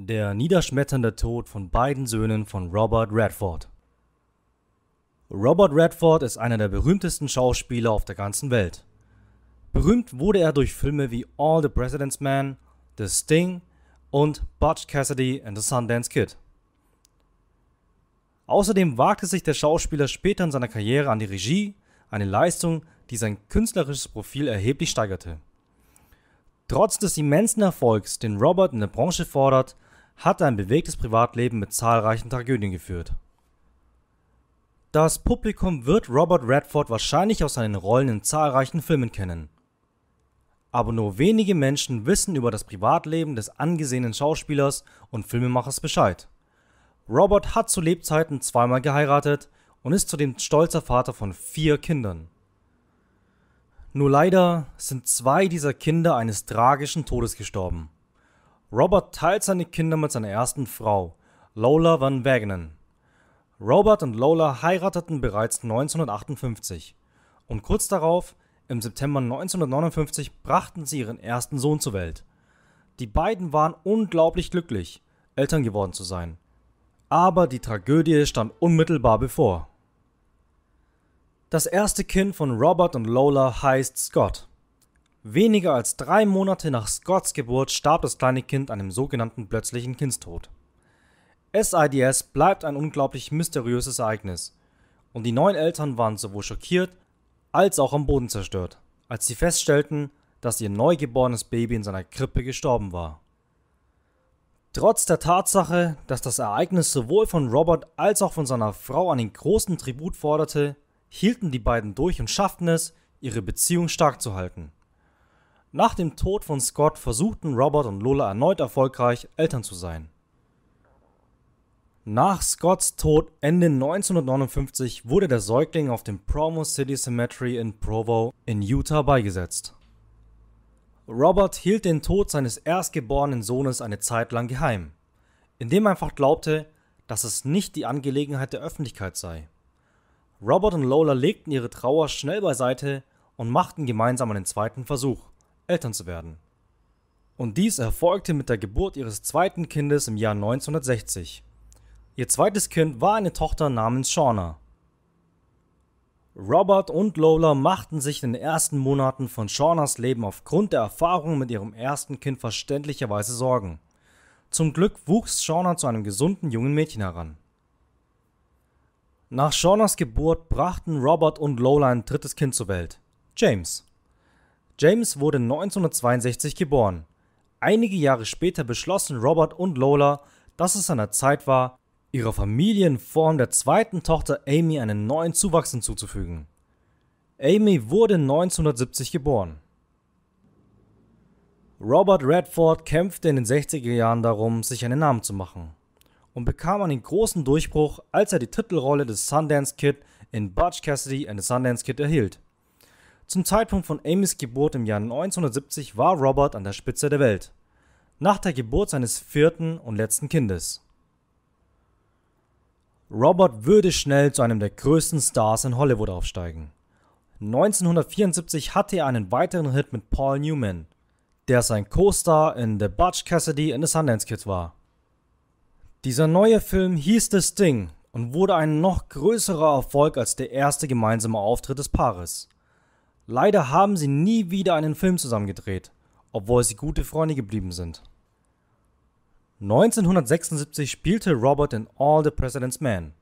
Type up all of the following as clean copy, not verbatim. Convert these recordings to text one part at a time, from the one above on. Der niederschmetternde Tod von beiden Söhnen von Robert Redford. Robert Redford ist einer der berühmtesten Schauspieler auf der ganzen Welt. Berühmt wurde er durch Filme wie All the President's Men, The Sting und Butch Cassidy and the Sundance Kid. Außerdem wagte sich der Schauspieler später in seiner Karriere an die Regie, eine Leistung, die sein künstlerisches Profil erheblich steigerte. Trotz des immensen Erfolgs, den Robert in der Branche fordert, hat er ein bewegtes Privatleben mit zahlreichen Tragödien geführt. Das Publikum wird Robert Redford wahrscheinlich aus seinen Rollen in zahlreichen Filmen kennen. Aber nur wenige Menschen wissen über das Privatleben des angesehenen Schauspielers und Filmemachers Bescheid. Robert hat zu Lebzeiten zweimal geheiratet und ist zudem stolzer Vater von 4 Kindern. Nur leider sind 2 dieser Kinder eines tragischen Todes gestorben. Robert teilt seine Kinder mit seiner ersten Frau, Lola van Wagenen. Robert und Lola heirateten bereits 1958 und kurz darauf, im September 1959, brachten sie ihren ersten Sohn zur Welt. Die beiden waren unglaublich glücklich, Eltern geworden zu sein. Aber die Tragödie stand unmittelbar bevor. Das erste Kind von Robert und Lola heißt Scott. Weniger als 3 Monate nach Scotts Geburt starb das kleine Kind an einem sogenannten plötzlichen Kindstod. SIDS bleibt ein unglaublich mysteriöses Ereignis und die neuen Eltern waren sowohl schockiert als auch am Boden zerstört, als sie feststellten, dass ihr neugeborenes Baby in seiner Krippe gestorben war. Trotz der Tatsache, dass das Ereignis sowohl von Robert als auch von seiner Frau einen großen Tribut forderte, hielten die beiden durch und schafften es, ihre Beziehung stark zu halten. Nach dem Tod von Scott versuchten Robert und Lola erneut erfolgreich, Eltern zu sein. Nach Scotts Tod Ende 1959 wurde der Säugling auf dem Provo City Cemetery in Provo in Utah beigesetzt. Robert hielt den Tod seines erstgeborenen Sohnes eine Zeit lang geheim, indem er einfach glaubte, dass es nicht die Angelegenheit der Öffentlichkeit sei. Robert und Lola legten ihre Trauer schnell beiseite und machten gemeinsam einen zweiten Versuch, Eltern zu werden. Und dies erfolgte mit der Geburt ihres zweiten Kindes im Jahr 1960. Ihr zweites Kind war eine Tochter namens Shauna. Robert und Lola machten sich in den ersten Monaten von Shaunas Leben aufgrund der Erfahrungen mit ihrem ersten Kind verständlicherweise Sorgen. Zum Glück wuchs Shauna zu einem gesunden jungen Mädchen heran. Nach Shaunas Geburt brachten Robert und Lola ein drittes Kind zur Welt, James. James wurde 1962 geboren. Einige Jahre später beschlossen Robert und Lola, dass es an der Zeit war, ihrer Familie in Form der zweiten Tochter Amy einen neuen Zuwachs hinzuzufügen. Amy wurde 1970 geboren. Robert Redford kämpfte in den 60er Jahren darum, sich einen Namen zu machen, und bekam einen großen Durchbruch, als er die Titelrolle des Sundance Kid in Butch Cassidy and the Sundance Kid erhielt. Zum Zeitpunkt von Amys Geburt im Jahr 1970 war Robert an der Spitze der Welt, nach der Geburt seines 4. und letzten Kindes. Robert würde schnell zu einem der größten Stars in Hollywood aufsteigen. 1974 hatte er einen weiteren Hit mit Paul Newman, der sein Co-Star in The Butch Cassidy and the Sundance Kid war. Dieser neue Film hieß The Sting und wurde ein noch größerer Erfolg als der erste gemeinsame Auftritt des Paares. Leider haben sie nie wieder einen Film zusammen gedreht, obwohl sie gute Freunde geblieben sind. 1976 spielte Robert in All the President's Men,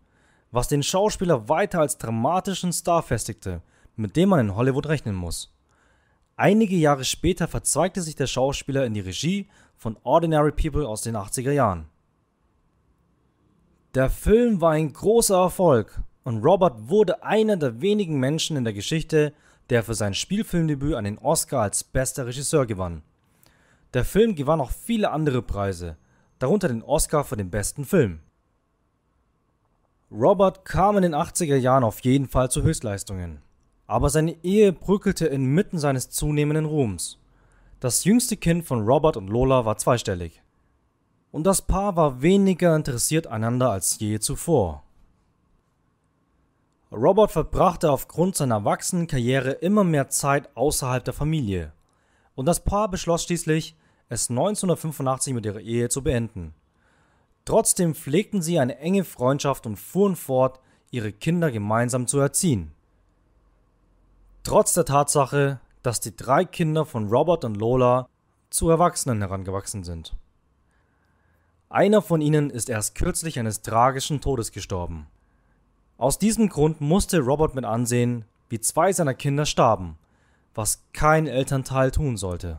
was den Schauspieler weiter als dramatischen Star festigte, mit dem man in Hollywood rechnen muss. Einige Jahre später verzweigte sich der Schauspieler in die Regie von Ordinary People aus den 80er Jahren. Der Film war ein großer Erfolg und Robert wurde einer der wenigen Menschen in der Geschichte, der für sein Spielfilmdebüt einen Oscar als bester Regisseur gewann. Der Film gewann auch viele andere Preise, darunter den Oscar für den besten Film. Robert kam in den 80er Jahren auf jeden Fall zu Höchstleistungen, aber seine Ehe bröckelte inmitten seines zunehmenden Ruhms. Das jüngste Kind von Robert und Lola war zweistellig. Und das Paar war weniger interessiert einander als je zuvor. Robert verbrachte aufgrund seiner wachsenden Karriere immer mehr Zeit außerhalb der Familie und das Paar beschloss schließlich, es 1985 mit ihrer Ehe zu beenden, Trotzdem pflegten sie eine enge Freundschaft und fuhren fort, ihre Kinder gemeinsam zu erziehen. Trotz der Tatsache, dass die drei Kinder von Robert und Lola zu Erwachsenen herangewachsen sind. Einer von ihnen ist erst kürzlich eines tragischen Todes gestorben. Aus diesem Grund musste Robert mit ansehen, wie zwei seiner Kinder starben, was kein Elternteil tun sollte.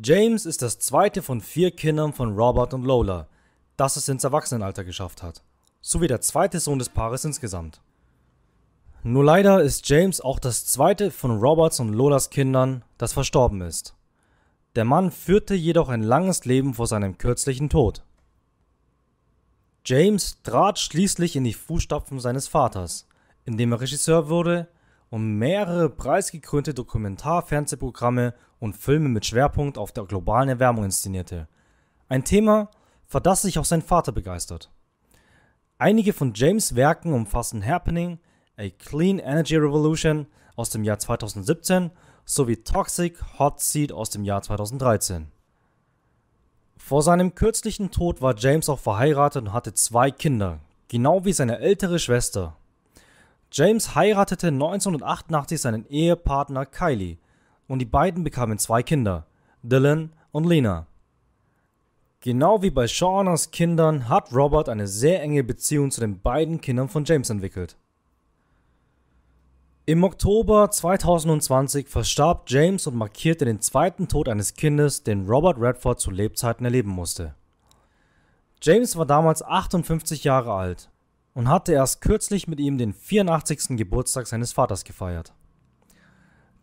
James ist das zweite von 4 Kindern von Robert und Lola, das es ins Erwachsenenalter geschafft hat, sowie der zweite Sohn des Paares insgesamt. Nur leider ist James auch das zweite von Roberts und Lolas Kindern, das verstorben ist. Der Mann führte jedoch ein langes Leben vor seinem kürzlichen Tod. James trat schließlich in die Fußstapfen seines Vaters, indem er Regisseur wurde und mehrere preisgekrönte Dokumentar-Fernsehprogramme und Filme mit Schwerpunkt auf der globalen Erwärmung inszenierte. Ein Thema, für das sich auch sein Vater begeistert. Einige von James' Werken umfassen Happening, A Clean Energy Revolution aus dem Jahr 2017 sowie Toxic Hot Seat aus dem Jahr 2013. Vor seinem kürzlichen Tod war James auch verheiratet und hatte 2 Kinder, genau wie seine ältere Schwester. James heiratete 1988 seinen Ehepartner Kylie und die beiden bekamen 2 Kinder, Dylan und Lena. Genau wie bei Shaunas Kindern hat Robert eine sehr enge Beziehung zu den beiden Kindern von James entwickelt. Im Oktober 2020 verstarb James und markierte den zweiten Tod eines Kindes, den Robert Redford zu Lebzeiten erleben musste. James war damals 58 Jahre alt und hatte erst kürzlich mit ihm den 84. Geburtstag seines Vaters gefeiert.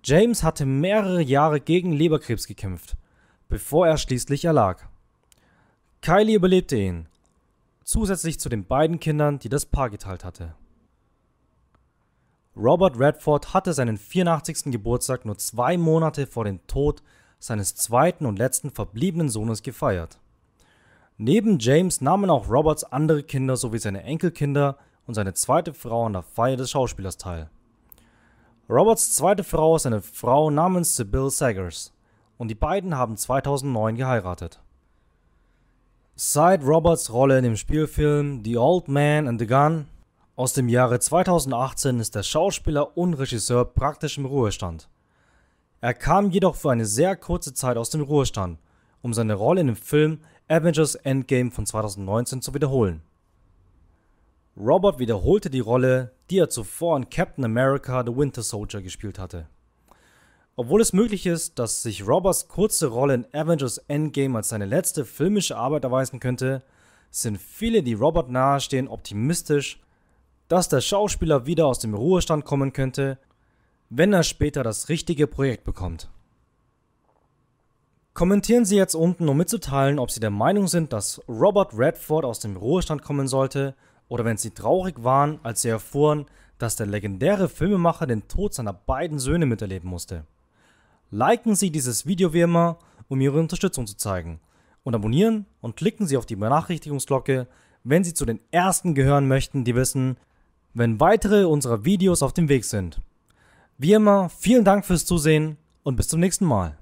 James hatte mehrere Jahre gegen Leberkrebs gekämpft, bevor er schließlich erlag. Kylie überlebte ihn, zusätzlich zu den beiden Kindern, die das Paar geteilt hatte. Robert Redford hatte seinen 84. Geburtstag nur 2 Monate vor dem Tod seines zweiten und letzten verbliebenen Sohnes gefeiert. Neben James nahmen auch Roberts andere Kinder sowie seine Enkelkinder und seine zweite Frau an der Feier des Schauspielers teil. Roberts zweite Frau ist eine Frau namens Sybil Sagers und die beiden haben 2009 geheiratet. Seit Roberts Rolle in dem Spielfilm The Old Man and the Gun aus dem Jahre 2018 ist der Schauspieler und Regisseur praktisch im Ruhestand. Er kam jedoch für eine sehr kurze Zeit aus dem Ruhestand, um seine Rolle in dem Film Avengers: Endgame von 2019 zu wiederholen. Robert wiederholte die Rolle, die er zuvor in Captain America: The Winter Soldier gespielt hatte. Obwohl es möglich ist, dass sich Roberts kurze Rolle in Avengers: Endgame als seine letzte filmische Arbeit erweisen könnte, sind viele, die Robert nahestehen, optimistisch, dass der Schauspieler wieder aus dem Ruhestand kommen könnte, wenn er später das richtige Projekt bekommt. Kommentieren Sie jetzt unten, um mitzuteilen, ob Sie der Meinung sind, dass Robert Redford aus dem Ruhestand kommen sollte oder wenn Sie traurig waren, als Sie erfuhren, dass der legendäre Filmemacher den Tod seiner beiden Söhne miterleben musste. Liken Sie dieses Video wie immer, um Ihre Unterstützung zu zeigen, und abonnieren und klicken Sie auf die Benachrichtigungsglocke, wenn Sie zu den Ersten gehören möchten, die wissen, wenn weitere unserer Videos auf dem Weg sind. Wie immer, vielen Dank fürs Zusehen und bis zum nächsten Mal.